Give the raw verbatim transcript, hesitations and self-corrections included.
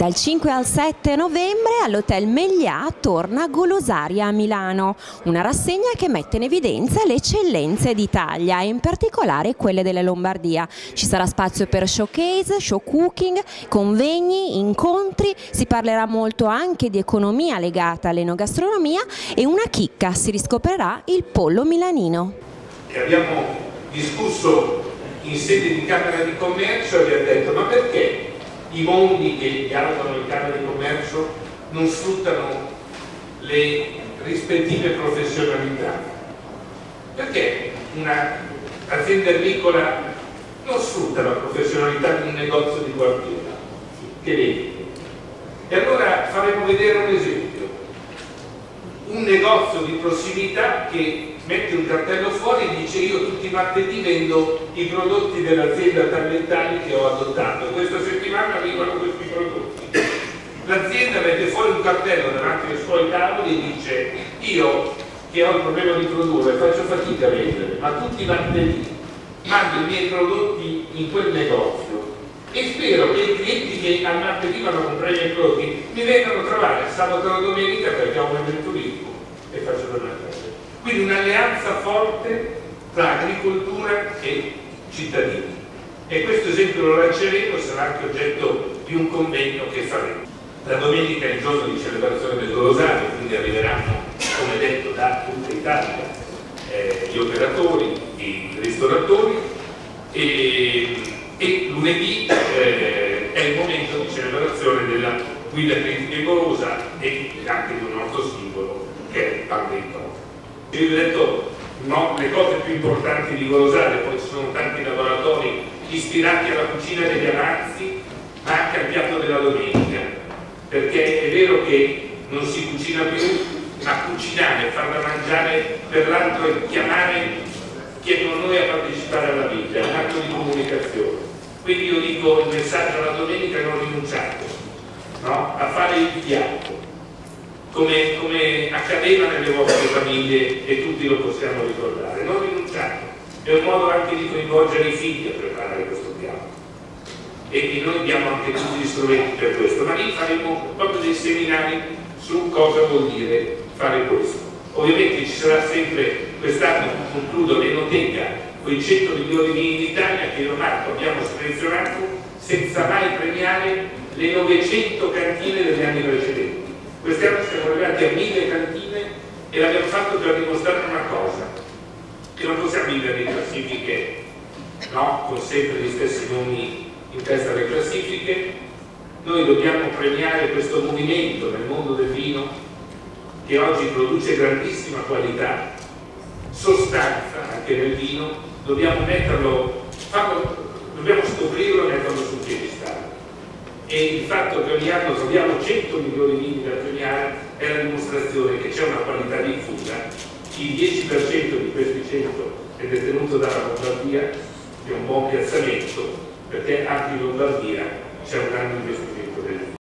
Dal cinque al sette novembre all'Hotel Meglià torna Golosaria a Milano, una rassegna che mette in evidenza le eccellenze d'Italia e in particolare quelle della Lombardia. Ci sarà spazio per showcase, show cooking, convegni, incontri, si parlerà molto anche di economia legata all'enogastronomia e una chicca, si riscoprirà il pollo milanino. E abbiamo discusso in sede di Camera di Commercio e abbiamo detto: ma perché i mondi che dialogano in Camera di Commercio non sfruttano le rispettive professionalità? Perché un'azienda agricola non sfrutta la professionalità di un negozio di quartiere che vende? E allora faremo vedere un esempio, un negozio di prossimità che mette un cartello fuori e dice: io tutti i martedì vendo i prodotti dell'azienda talentali che ho adottato, questa settimana arrivano questi prodotti. L'azienda mette fuori un cartello davanti ai suoi tavoli e dice: io che ho il problema di produrre, faccio fatica a vendere, ma tutti i martedì mando i miei prodotti in quel negozio e spero che i clienti che al martedì vanno a comprare i miei prodotti mi vengano a trovare sabato o domenica, perché ho un evento lirico e faccio tornare. Quindi un'alleanza forte tra agricoltura e cittadini, e questo esempio lo lanceremo, sarà anche oggetto di un convegno che faremo. La domenica è il giorno di celebrazione del Golosario, quindi arriveranno, come detto, da tutta Italia eh, gli operatori, i ristoratori, e, e lunedì eh, è il momento di celebrazione della Guida Critica e Golosa e anche di un nostro simbolo che è Pan dei. Io vi ho detto, no, le cose più importanti di Golosaria, poi ci sono tanti laboratori ispirati alla cucina degli avanzi, ma anche al piatto della domenica, perché è vero che non si cucina più, ma cucinare, farla mangiare per l'altro e chiamare chiedono noi a partecipare alla vita, è un atto di comunicazione. Quindi io dico, il messaggio alla domenica è non rinunciate, no? A fare il piatto. Come, come accadeva nelle vostre famiglie e tutti lo possiamo ricordare, non rinunciate, è un modo anche di coinvolgere i figli a preparare questo piatto, e, e noi abbiamo anche tutti gli strumenti per questo, ma lì faremo proprio dei seminari su cosa vuol dire fare questo. Ovviamente ci sarà sempre, quest'anno concludo, l'enoteca, quei cento migliori vini d'Italia che Leonardo abbiamo selezionato senza mai premiare le novecento cantine degli anni precedenti. Quest'anno siamo arrivati a mille cantine e l'abbiamo fatto per dimostrare una cosa, che non possiamo vivere in classifiche, no? Con sempre gli stessi nomi in testa alle classifiche. Noi dobbiamo premiare questo movimento nel mondo del vino che oggi produce grandissima qualità, sostanza anche nel vino, dobbiamo metterlo, farlo, dobbiamo scoprirlo e metterlo sul piedistallo. E il fatto che ogni anno troviamo cento milioni di vini da premiare è la dimostrazione che c'è una qualità diffusa. Il dieci per cento di questi cento è detenuto dalla Lombardia, che è un buon piazzamento, perché anche in Lombardia c'è un grande investimento del vino.